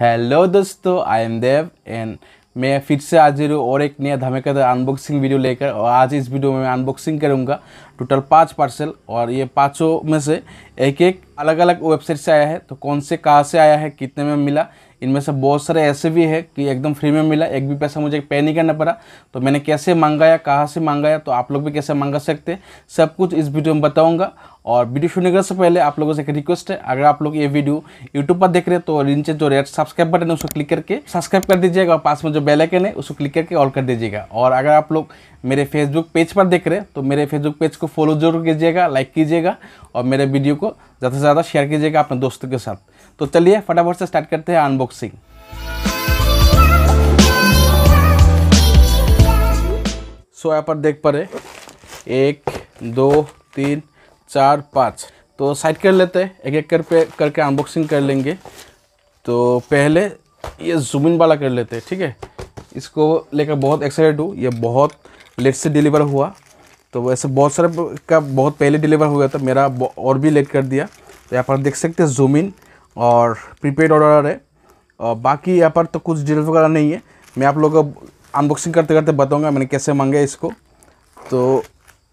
Hello दोस्तों, I am Dev and मैं फिर से हाजिर हूँ और एक नया धमाकेदार अनबॉक्सिंग वीडियो लेकर। और आज इस वीडियो में मैं अनबॉक्सिंग करूँगा टोटल 5 पार्सल और ये 5 में से एक अलग अलग वेबसाइट से आया है। तो कौन से कहाँ से आया है, कितने में मिला, इनमें से बहुत सारे ऐसे भी है कि एकदम फ्री में मिला, एक भी पैसा मुझे पे नहीं करना पड़ा। तो मैंने कैसे मंगाया, कहाँ से मंगाया, तो आप लोग भी कैसे मंगा सकते हैं, सब कुछ इस वीडियो में बताऊँगा। और वीडियो शुरू करने से पहले आप लोगों से एक रिक्वेस्ट है, अगर आप लोग ये वीडियो यूट्यूब पर देख रहे हैं तो नीचे जो रेड सब्सक्राइब बटन है उसको क्लिक करके सब्सक्राइब कर दीजिएगा और पास में जो बेल आइकन है उसको क्लिक करके ऑल कर दीजिएगा। और अगर आप लोग मेरे फेसबुक पेज पर देख रहे हैं तो मेरे फेसबुक पेज को फॉलो जरूर कीजिएगा, लाइक कीजिएगा और मेरे वीडियो को ज़्यादा से ज़्यादा शेयर कीजिएगा अपने दोस्तों के साथ। तो चलिए फटाफट से स्टार्ट करते हैं अनबॉक्सिंग। सो यहाँ पर देख पा रहे 1 2 3 4 5, तो साइड कर लेते हैं, एक एक करके अनबॉक्सिंग कर लेंगे। तो पहले ये जूमिन वाला कर लेते हैं, ठीक है। इसको लेकर बहुत एक्साइटेड हूँ, ये बहुत लेट से डिलीवर हुआ। तो वैसे बहुत सारे का बहुत पहले डिलीवर हो गया था, मेरा और भी लेट कर दिया। तो यहाँ पर देख सकते हैं जूमिन और प्रीपेड ऑर्डर है और बाकी यहाँ पर तो कुछ डिटेल वगैरह नहीं है। मैं आप लोगों को अनबॉक्सिंग करते करते बताऊँगा मैंने कैसे मांगा इसको। तो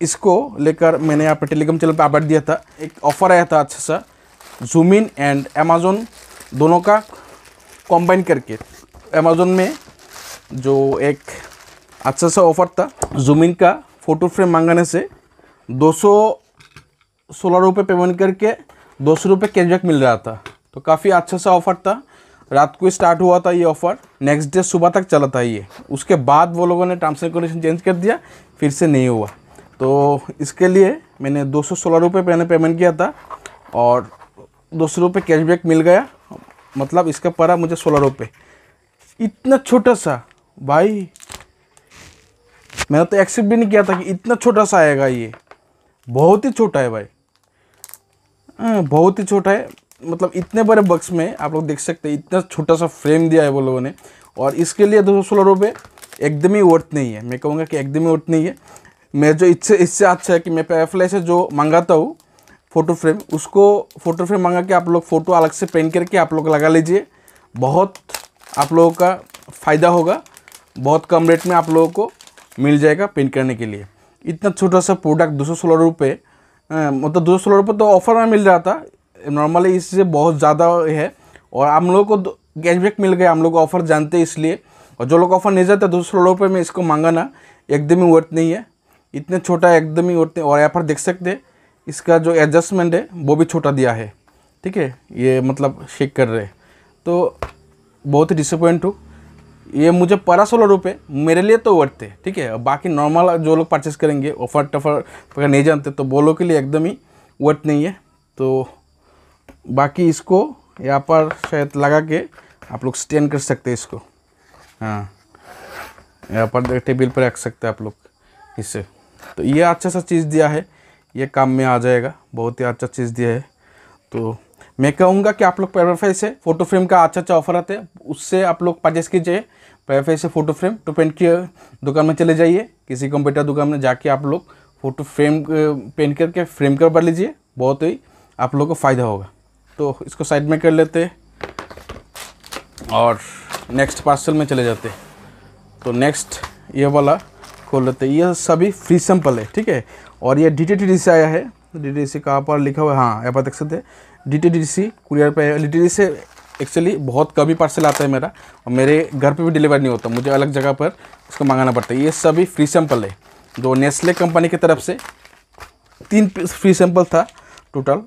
इसको लेकर मैंने यहाँ पर टेलीग्राम चैनल पर अपडेट दिया था, एक ऑफ़र आया था अच्छा सा, जूमिन एंड अमेज़न दोनों का कॉम्बाइन करके। अमेज़न में जो एक अच्छा सा ऑफ़र था, जूमिन का फ़ोटो फ्रेम मांगाने से 216 रुपये पेमेंट करके 200 रुपये कैशबैक मिल रहा था। तो काफ़ी अच्छा सा ऑफ़र था, रात को स्टार्ट हुआ था ये ऑफ़र, नेक्स्ट डे सुबह तक चला था ये। उसके बाद वो लोगों ने टर्म्स एंड कंडीशन चेंज कर दिया, फिर से नहीं हुआ। तो इसके लिए मैंने 216 रुपये मैंने पेमेंट किया था और 200 रुपये कैशबैक मिल गया, मतलब इसका पड़ा मुझे 16 रुपये। इतना छोटा सा, भाई मैंने तो एक्सेप्ट भी नहीं किया था कि इतना छोटा सा आएगा। ये बहुत ही छोटा है भाई, बहुत ही छोटा है, मतलब इतने बड़े बक्स में आप लोग देख सकते हैं इतना छोटा सा फ्रेम दिया है वो लोगों ने। और इसके लिए 216 रुपये एकदम ही वर्थ नहीं है, मैं कहूँगा कि एकदम ही वर्थ नहीं है। मैं जो इससे अच्छा है कि मैं पेपरफ्राई से जो मंगाता हूँ फ़ोटो फ्रेम, उसको फ़ोटो फ्रेम मंगा के आप लोग फ़ोटो अलग से प्रिंट करके आप लोग लगा लीजिए, बहुत आप लोगों का फ़ायदा होगा, बहुत कम रेट में आप लोगों को मिल जाएगा प्रिंट करने के लिए। इतना छोटा सा प्रोडक्ट 216 रुपये, मतलब 216 रुपये तो ऑफ़र में मिल रहा था, नॉर्मली इससे बहुत ज़्यादा है। और हम लोगों को कैशबैक मिल गया, हम लोग ऑफ़र जानते हैं इसलिए। और जो लोग ऑफ़र नहीं जाते 216 रुपये में इसको मंगाना एकदम ही वर्थ नहीं है, इतने छोटा एकदम ही होते। और यहाँ पर देख सकते हैं इसका जो एडजस्टमेंट है वो भी छोटा दिया है, ठीक है। ये मतलब शेक कर रहे हैं, तो बहुत ही डिसअपॉइंट हूँ। ये मुझे पड़ा 16 रुपये, मेरे लिए तो वर्थ है, ठीक है। बाकी नॉर्मल जो लोग परचेस करेंगे ऑफर टफर अगर नहीं जानते तो वो लोग के लिए एकदम ही वर्थ नहीं है। तो बाकी इसको यहाँ पर शायद लगा के आप लोग स्टैंड कर सकते हैं इसको, हाँ यहाँ पर टेबल पर रख सकते हैं आप लोग इससे। तो ये अच्छा सा चीज़ दिया है, ये काम में आ जाएगा, बहुत ही अच्छा चीज़ दिया है। तो मैं कहूँगा कि आप लोग पेपरफ्राई से फ़ोटो फ्रेम का अच्छा अच्छा ऑफर आते हैं, उससे आप लोग परचेस कीजिए। पेपरफ्राई से फ़ोटो फ्रेम तो पेंट की दुकान में चले जाइए, किसी कंप्यूटर दुकान में जाके आप लोग फ़ोटो फ्रेम पेंट करके फ्रेम कर लीजिए, बहुत ही आप लोग को फ़ायदा होगा। तो इसको साइड में कर लेते और नेक्स्ट पार्सल में चले जाते। तो नेक्स्ट ये वाला खोल लेते, ये सभी फ्री सैंपल है, ठीक है। और ये डीटीडी से आया है, डीटीडी कहाँ पर लिखा हुआ है, हाँ यहाँ पर देख सकते हैं डीटीडी कुरियर पे। डीटीडी से एक्चुअली बहुत कम ही पार्सल आता है मेरा, और मेरे घर पे भी डिलीवर नहीं होता, मुझे अलग जगह पर इसको मंगाना पड़ता है। ये सभी फ्री सैंपल है जो नेस्ले कंपनी की तरफ से 3 फ्री सैंपल था टोटल,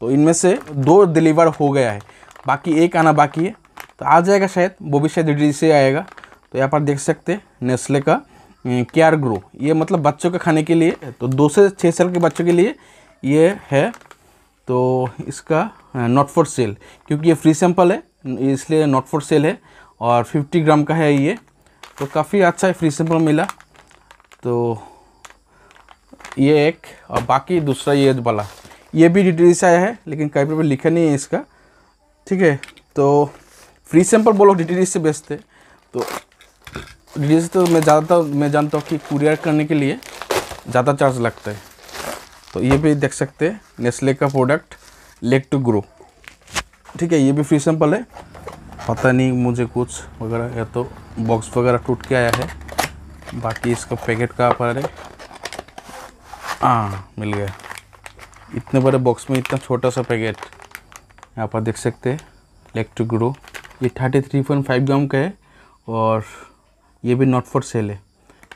तो इनमें से 2 डिलीवर हो गया है, बाकी एक आना बाकी है, तो आ जाएगा शायद, वो भी शायद डीटीडी से आएगा। तो यहाँ पर देख सकते हैं नेस्ले का केयर ग्रो, ये मतलब बच्चों के खाने के लिए, तो 2 से 6 साल के बच्चों के लिए ये है। तो इसका नॉट फॉर सेल, क्योंकि ये फ्री सैंपल है इसलिए नॉट फॉर सेल है। और 50 ग्राम का है ये, तो काफ़ी अच्छा है, फ्री सैंपल मिला। तो ये एक, और बाकी दूसरा ये वाला, ये भी डिटेल से आया है लेकिन कहीं पर लिखा नहीं है इसका, ठीक है। तो फ्री सैंपल बोलो डिटेल से बेचते, तो डिटेल तो मैं जानता हूँ कि कुरियर करने के लिए ज़्यादा चार्ज लगता है। तो ये भी देख सकते हैं नेस्ले का प्रोडक्ट लेग टू ग्रो, ठीक है, ये भी फ्री सैंपल है। पता नहीं मुझे कुछ वगैरह, या तो बॉक्स वगैरह टूट के आया है। बाकी इसका पैकेट कहाँ पर है? हाँ, मिल गया। इतने बड़े बॉक्स में इतना छोटा सा पैकेट। यहाँ पर देख सकते हैं लेग टू ग्रो। ये 33.5 ग्राम का है और ये भी नॉट फॉर सेल है,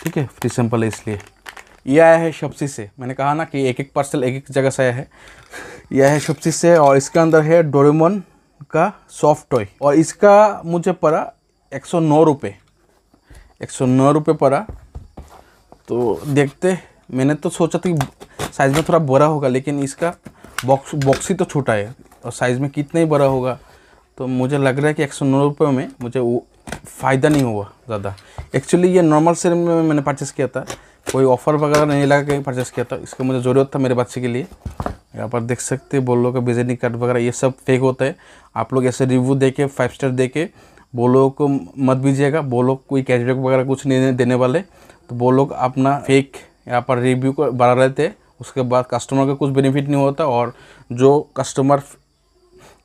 ठीक है, फ्री सैंपल है इसलिए। यह आया है शॉप्सी से। मैंने कहा ना कि एक एक पार्सल एक एक जगह से आया है। यह है शॉप्सी से और इसके अंदर है डोरेमोन का सॉफ्ट टॉय। और इसका मुझे पड़ा 109 रुपये, 109 रुपये पड़ा। तो देखते, मैंने तो सोचा था कि साइज़ में थोड़ा बड़ा होगा, लेकिन इसका बॉक्स ही तो छोटा है और साइज़ में कितना ही बड़ा होगा। तो मुझे लग रहा है कि 109 रुपये में मुझे वो फ़ायदा नहीं हुआ ज़्यादा। एक्चुअली ये नॉर्मल सेल में मैंने परचेस किया था, कोई ऑफ़र वगैरह नहीं लगा के परचेस किया था। इसका मुझे ज़रूरत था मेरे बच्चे के लिए। यहाँ पर देख सकते बोलो का विजिटिंग कार्ड वगैरह ये सब फेक होता है। आप लोग ऐसे रिव्यू दे के 5 स्टार दे के बोलो को मत भेजिएगा। बोलो कोई कैशबैक वगैरह कुछ नहीं देने वाले। तो बोलो अपना फेक यहाँ पर रिव्यू को बढ़ा रहे थे। उसके बाद कस्टमर का कुछ बेनिफिट नहीं होता और जो कस्टमर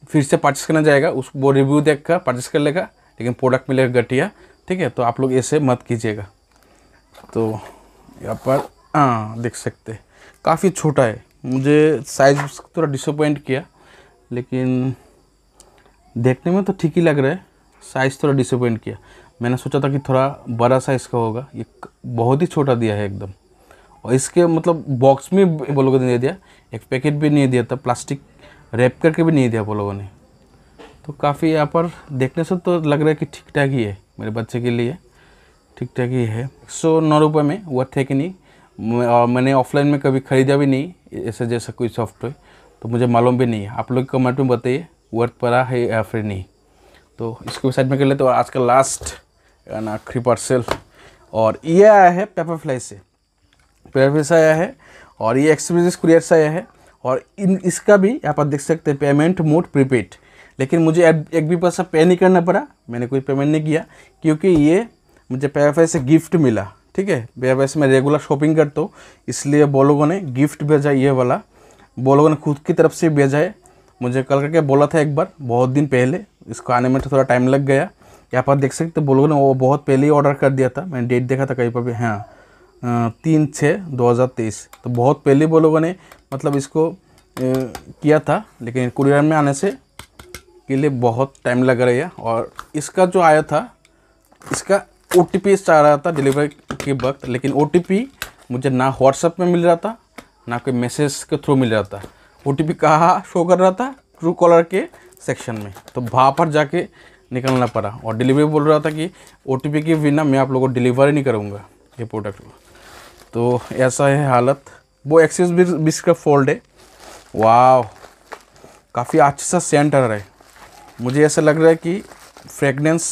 फिर से परचेस करना जाएगा उस वो रिव्यू देखकर परचेस कर लेगा, लेकिन प्रोडक्ट मिलेगा घटिया, ठीक है। तो आप लोग ऐसे मत कीजिएगा। तो यहाँ पर हाँ देख सकते काफ़ी छोटा है। मुझे साइज़ थोड़ा डिसअपॉइंट किया, लेकिन देखने में तो ठीक ही लग रहा है। साइज़ थोड़ा डिसअपॉइंट किया। मैंने सोचा था कि थोड़ा बड़ा साइज़ का होगा, ये बहुत ही छोटा दिया है एकदम। और इसके मतलब बॉक्स में वो लोगों ने दे दिया, एक पैकेट भी नहीं दिया था, प्लास्टिक रैप करके भी नहीं दिया वो लोगों ने। तो काफ़ी यहाँ पर देखने से तो लग रहा है कि ठीक ठाक ही है, मेरे बच्चे के लिए ठीक ठाक ही है। 109 रुपये में वर्थ है कि नहीं। और मैंने ऑफलाइन में कभी ख़रीदा भी नहीं ऐसे जैसा कोई सॉफ्टवेयर, तो मुझे मालूम भी नहीं है। आप लोग कमेंट में बताइए वर्थ पड़ा है या फिर नहीं। तो इसको साइड में कर लेते। और आज का लास्ट ना आखिरी पार्सल, और ये आया है पेपरफ्लाई से। पेपरफ्लाई से आया है और ये एक्सप्रेस कुरियर से आया है। और इसका भी यहाँ पर देख सकते हैं पेमेंट मोड प्रीपेड। लेकिन मुझे एक भी पैसा पे नहीं करना पड़ा, मैंने कोई पेमेंट नहीं किया, क्योंकि ये मुझे पेपरफ्राई से गिफ्ट मिला, ठीक है। पेपरफ्राई से मैं रेगुलर शॉपिंग करता हूँ, इसलिए वो लोगों ने गिफ्ट भेजा। ये वाला वो लोगों ने खुद की तरफ से भेजा है। मुझे कल करके बोला था एक बार, बहुत दिन पहले। इसको आने में थोड़ा टाइम लग गया। यहाँ पर देख सकते वो लोगों ने वो बहुत पहले ही ऑर्डर कर दिया था। मैंने डेट देखा था कहीं पर भी, हाँ 3/6/2023। तो बहुत पहले वो लोगों ने मतलब इसको किया था, लेकिन कुरियर में आने से के लिए बहुत टाइम लग रहा है। और इसका जो आया था, इसका OTP आ रहा था डिलीवरी के वक्त, लेकिन OTP मुझे ना व्हाट्सएप में मिल रहा था ना कोई मैसेज के थ्रू मिल रहा था। OTP कहाँ शो कर रहा था? ट्रू कॉलर के सेक्शन में। तो वहाँ पर जाके निकलना पड़ा। और डिलीवरी बोल रहा था कि OTP के बिना मैं आप लोगों को डिलीवर नहीं करूँगा ये प्रोडक्ट। तो ऐसा है हालत। वो एक्सेस 20 का फोल्ड है। वाह, काफ़ी अच्छा सेंट आ रहा है। मुझे ऐसा लग रहा है कि फ्रेगनेंस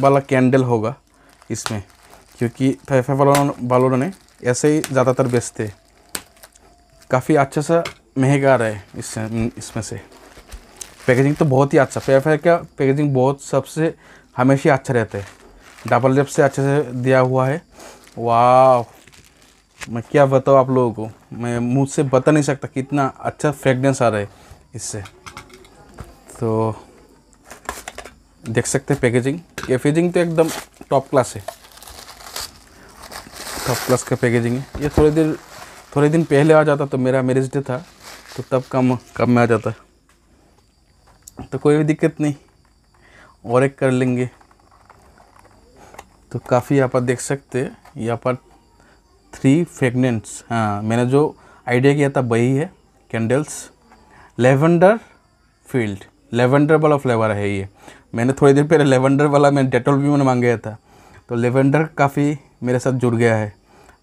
वाला कैंडल होगा इसमें, क्योंकि फेफे वालों ने ऐसे ही ज़्यादातर बेचते। काफ़ी अच्छा सा महंगा आ रहा है इसमें से। पैकेजिंग तो बहुत ही अच्छा, फेफे का पैकेजिंग बहुत सबसे हमेशा अच्छा रहता है। डबल रेप से अच्छे से दिया हुआ है। वाह, मैं क्या बताऊँ आप लोगों को, मैं मुँह से बता नहीं सकता कितना अच्छा फ्रेगनेंस आ रहा है इससे। तो देख सकते हैं पैकेजिंग तो एकदम टॉप क्लास है। टॉप क्लास का पैकेजिंग है। ये थोड़े दिन पहले आ जाता तो मेरा मैरिज डे था, तो तब कम में आ जाता, तो कोई भी दिक्कत नहीं, और एक कर लेंगे। तो काफ़ी यहाँ पर देख सकते हैं, यहाँ पर 3 फ्रेगनेंट्स, हाँ मैंने जो आइडिया किया था वही है। कैंडल्स लेवेंडर फील्ड, लेवेंडर वाला फ्लेवर है ये। मैंने थोड़ी देर पहले लेवेंडर वाला मैं डेटॉल भी मैंने मांगा था, तो लेवेंडर काफ़ी मेरे साथ जुड़ गया है।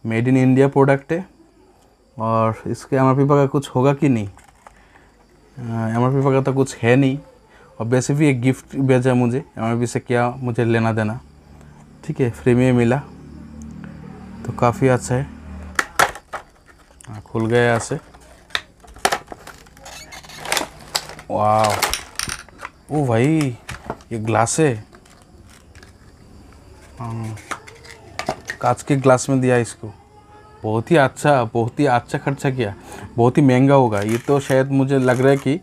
मेड इन इंडिया प्रोडक्ट है। और इसके MRP वगैरह कुछ होगा कि नहीं? MRP वगैरह तो कुछ है नहीं। और वैसे भी एक गिफ्ट भेजा मुझे, MRP से क्या मुझे लेना देना, ठीक है, फ्री में मिला। तो काफ़ी अच्छा है। हाँ, खुल गया यहाँ से। वाह, ओ भाई ये ग्लास है, कांच के ग्लास में दिया इसको। बहुत ही अच्छा खर्चा किया। बहुत ही महंगा होगा ये तो। शायद मुझे लग रहा है कि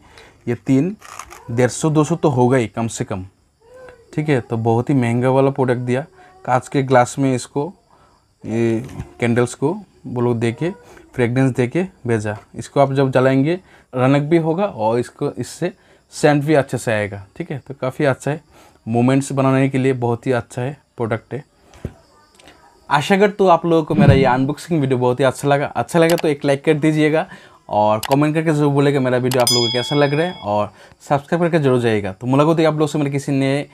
ये 350-200 तो होगा ही कम से कम। ठीक है। तो बहुत ही महंगा वाला प्रोडक्ट दिया, कांच के ग्लास में इसको ये कैंडल्स को वो लोग दे के फ्रेगनेंस दे के भेजा। इसको आप जब जलाएंगे रनक भी होगा और इसको इससे सेंट भी अच्छे से आएगा, ठीक है। तो काफ़ी अच्छा है, मोमेंट्स बनाने के लिए बहुत ही अच्छा है प्रोडक्ट है। आशा कर तो आप लोगों को मेरा ये अनबॉक्सिंग वीडियो बहुत ही अच्छा लगा तो एक लाइक कर दीजिएगा और कमेंट करके जरूर बोलेगा मेरा वीडियो आप लोगों को कैसा लग रहा है और सब्सक्राइब करके जरूर जाइएगा। तो मुलाकात होगी आप लोगों से मेरे किसी नए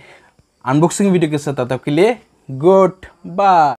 अनबॉक्सिंग वीडियो के साथ, तब के लिए गुड बाय।